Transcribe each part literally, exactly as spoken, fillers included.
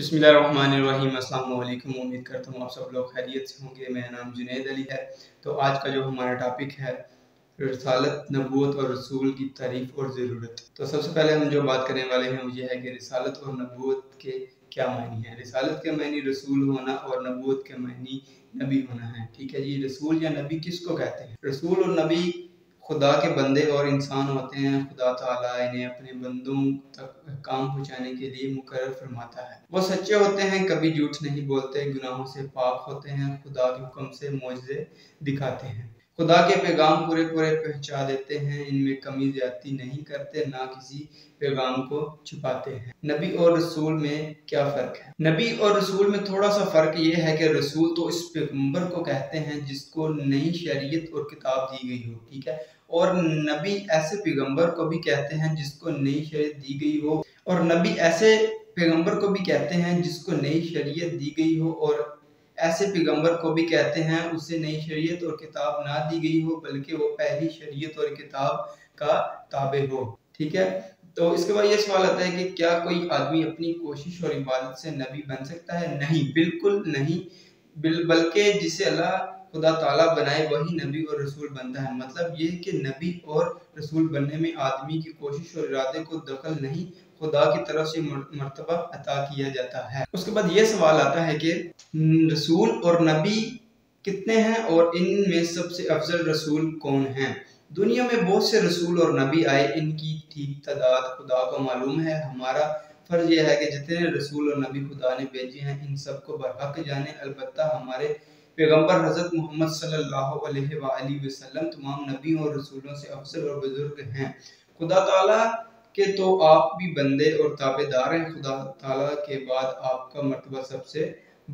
बिस्मिल्लाहिर्रहमानिर्रहीम। अस्सलाम वालेकुम। उम्मीद करता हूँ आप सब लोग खैरियत से होंगे। मेरा नाम जुनैद अली है। तो आज का जो हमारा टॉपिक है रिसालत, नबूवत और रसूल की तारीफ और ज़रूरत। तो सबसे पहले हम जो बात करने वाले हैं वो ये है कि रिसालत और नबूवत के क्या मायने हैं। रिसालत के मायने रसूल होना और नबूवत के मायने नबी होना है। ठीक है जी, रसूल या नबी किसको कहते हैं? रसूल और नबी खुदा के बंदे और इंसान होते हैं। खुदा ताला इन्हें अपने बंदों तक काम पहुँचाने के लिए मुकर्रर फरमाता है। वो सच्चे होते हैं, कभी झूठ नहीं बोलते, गुनाहों से पाक होते हैं, खुदा के हुक्म से मौजज़े दिखाते हैं, खुदा के पैगाम पूरे पूरे पहुँचा देते हैं, इनमें कमी ज्यादती नहीं करते, ना किसी पैगाम को छुपाते हैं। नबी और रसूल में क्या फ़र्क है? नबी और रसूल में थोड़ा सा फ़र्क ये है कि रसूल तो इस पैगम्बर को कहते हैं जिसको नई शरीयत और किताब दी गई हो। ठीक है, और नबी ऐसे पैगंबर को भी कहते हैं जिसको नई शरीयत दी गई हो और नबी ऐसे पैगंबर को भी कहते हैं जिसको नई शरीयत दी गई हो और ऐसे पैगंबर को भी कहते हैं उसे नई शरीयत और किताब ना दी गई हो बल्कि वो पहली शरीयत और किताब का ताबे हो। ठीक है, तो इसके बाद ये सवाल आता है कि क्या कोई आदमी अपनी कोशिश और इबादत से नबी बन सकता है? नहीं, बिल्कुल नहीं, बल्कि जिसे अल्लाह खुदा ताला बनाए वही नबी और रसूल बनता है। मतलब ये कि नबी और रसूल बनने में आदमी की कोशिश और इरादे को दखल नहीं, खुदा की तरफ से मर्तबा अता किया जाता है। उसके बाद ये सवाल आता है कि रसूल और नबी कितने हैं और इनमें सबसे अफजल रसूल कौन हैं? दुनिया में बहुत से रसूल और नबी आए, इनकी ठीक तादाद खुदा को मालूम है। हमारा फर्ज यह है कि जितने रसूल और नबी खुदा ने भेजे हैं इन सबको बरहक जाने। अलबत्ता हमारे पैगम्बर हज़रत मोहम्मद सल्लल्लाहु अलैहि वसल्लम तमाम नबियों और रसूलों से अफसर और बुजुर्ग हैं। खुदा ताला के तो आप भी बंदे और ताबेदार हैं, खुदा ताला के बाद आपका मर्तबा सबसे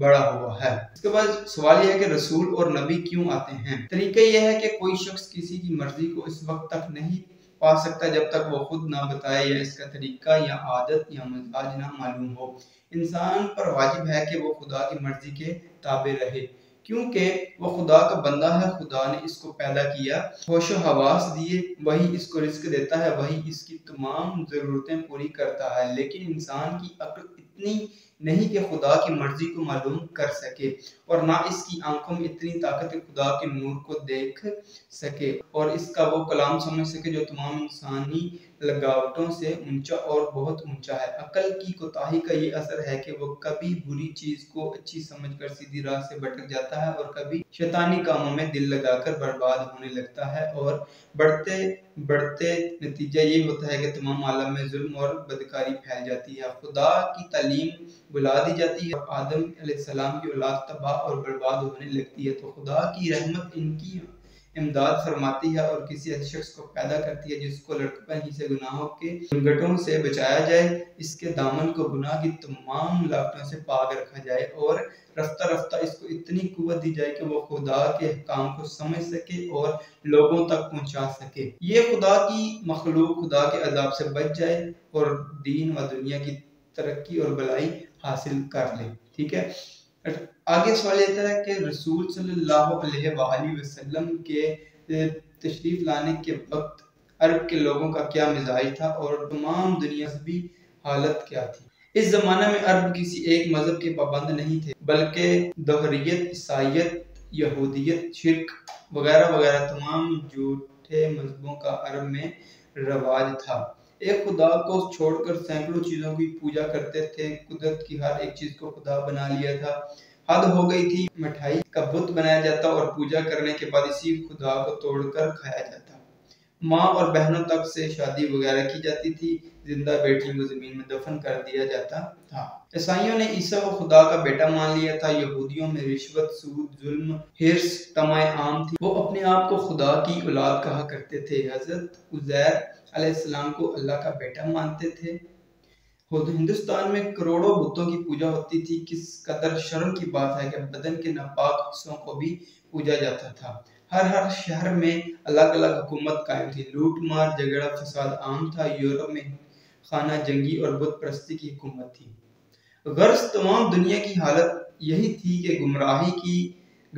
बड़ा हुआ है। इसके बाद सवाल यह है कि रसूल और नबी क्यों आते हैं? तरीका यह है कि कोई शख्स किसी की मर्जी को इस वक्त तक नहीं पा सकता जब तक वो खुद ना बताए या इसका तरीका या आदत या मिजाज ना मालूम हो। इंसान पर वाजिब है कि वो खुदा की मर्जी के ताबे रहे, क्योंकि वो खुदा का बंदा है। खुदा ने इसको पैदा किया, होश व हवास दिए, वही इसको रिस्क देता है, वही इसकी तमाम ज़रूरतें पूरी करता है। लेकिन इंसान की अक्ल इतनी नहीं कि खुदा की मर्जी को मालूम कर सके और ना इसकी आंखों में इतनी ताकत है खुदा के नूर को देख सके और इसका वो कलाम समझ सके जो तमाम इंसानी लगावटों से ऊंचा और बहुत ऊंचा है। अकल की कोताही का ये असर है कि वो कभी बुरी चीज को अच्छी समझकर सीधी राह से भटक जाता है और कभी शैतानी कामों में दिल लगाकर बर्बाद होने लगता है और बढ़ते बढ़ते नतीजा ये होता है कि तमाम आलम में जुल्म और बदकारी फैल जाती है। खुदा की तालीम बुला दी जाती है और आदम अलैहिस्सलाम की औलाद तबाह और बर्बाद होने लगती है। तो खुदा की रहमत इनकी इमदाद फरमाती है और किसी अच्छे शख्स को पैदा करती है जिसको लड़कपन ही से गुनाहों के घुंघटों से बचाया जाए, इसके दामन को गुनाह की तमाम लापतों से पाक रखा जाए और रफ्ता रफ्ता इसको इतनी कुव्वत दी जाए कि वो खुदा के काम को समझ सके और लोगों तक पहुंचा सके। ये खुदा की मखलूक खुदा के अजाब से बच जाए और दीन व दुनिया की तरक्की और भलाई हासिल कर ले। ठीक है, आगे सवाल यह है कि रसूल सल्लल्लाहु अलैहि वसल्लम के तशरीफ लाने के वक्त अरब के लोगों का क्या मिजाज था और तमाम दुनिया की हालत क्या थी? इस जमाने में अरब किसी एक मजहब के पाबंद नहीं थे, बल्कि दोहरियत, ईसाईयत, यहूदियत, शिर्क वगैरह वगैरह तमाम झूठे मजहबों का अरब में रवाज था। एक खुदा को छोड़कर सैकड़ों चीज़ों की पूजा करते थे। कुदरत की हर एक चीज़ को खुदा बना लिया था। हद हो गई थी, मिठाई का बुत बनाया जाता और पूजा करने के बाद इसी खुदा को तोड़कर खाया जाता। माँ और बहनों तक से शादी वगैरह की जाती थी, जिंदा बेटियों को जमीन में दफन कर दिया जाता था। ईसाइयों ने ईसा को खुदा का बेटा मान लिया था। यहूदियों में रिश्वत, सूद, जुल्म, हिर्स, तमाए आम थी। वो अपने आप को खुदा की औलाद कहा करते थे। हजरत उजैर अलैहिस्सलाम को अल्लाह का बेटा मानते थे। हिंदुस्तान में करोड़ों बुतों की पूजा होती थी। किस कदर शर्म की बात है कि बदन के नापाक हिस्सों को भी पूजा जाता था। हर हर शहर में अलग अलग हुकूमत कायम थी। लूट मार, झगड़ा, फसाद आम था। यूरोप में खाना जंगी और बुत परस्ती की हुकूमत थी। गर्ज तमाम दुनिया की हालत यही थी कि गुमराही की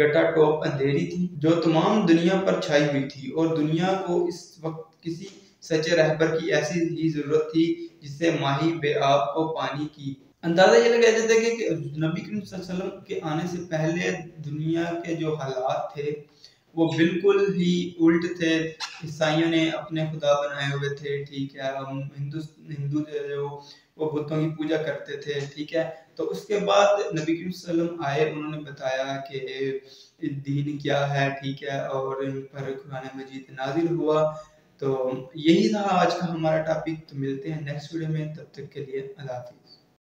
गटा टोप अंधेरी थी जो तमाम दुनिया पर छाई हुई थी और दुनिया को इस वक्त किसी सच्चे रहबर की ऐसी ही जरूरत थी जिससे माही बेआब को पानी की अंदाजा ये लगाया जाता है कि नबी करीम सल्लल्लाहु अलैहि वसल्लम के आने से पहले दुनिया के जो हालात थे वो बिल्कुल ही उल्ट थे। ईसाइयों ने अपने खुदा बनाए हुए थे, ठीक है, हम हिंदू हिंदू जो वो बुतों की पूजा करते थे, ठीक है। तो उसके बाद नबी करीम सल्लल्लाहु अलैहि वसल्लम आए, उन्होंने बताया कि दीन क्या है, ठीक है, और इन पर कुरान मजीद नाजिल हुआ। तो यही था आज का हमारा टॉपिक। तो मिलते हैं नेक्स्ट वीडियो में, तब तक के लिए अल्लाह हाफिज़।